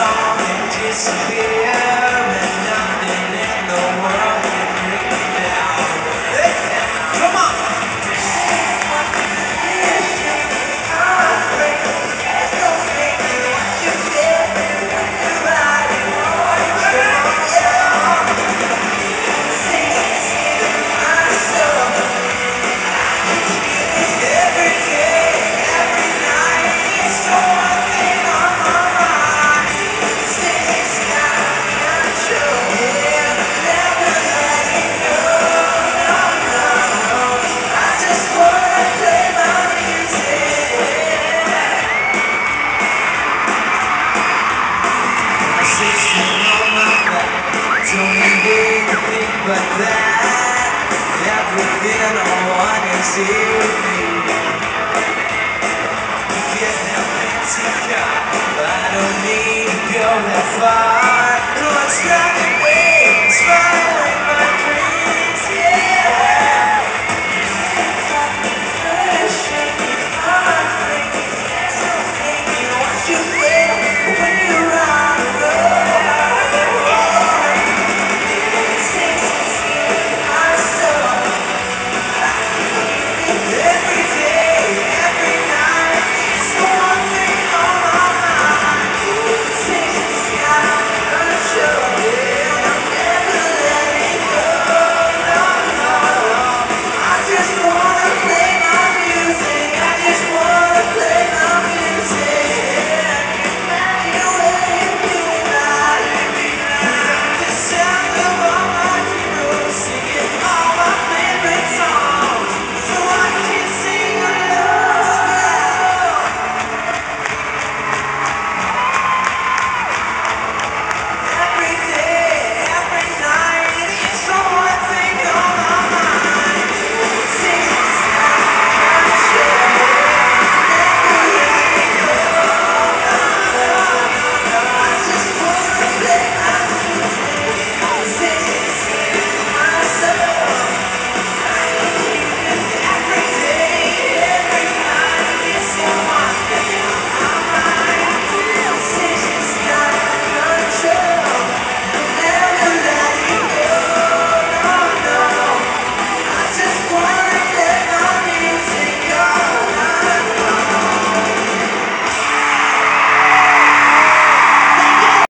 on and disappear, and nothing in the world can bring me down. Come on! But that within all I can see with me. You get that fancy car, I don't need to go that far. Let's go.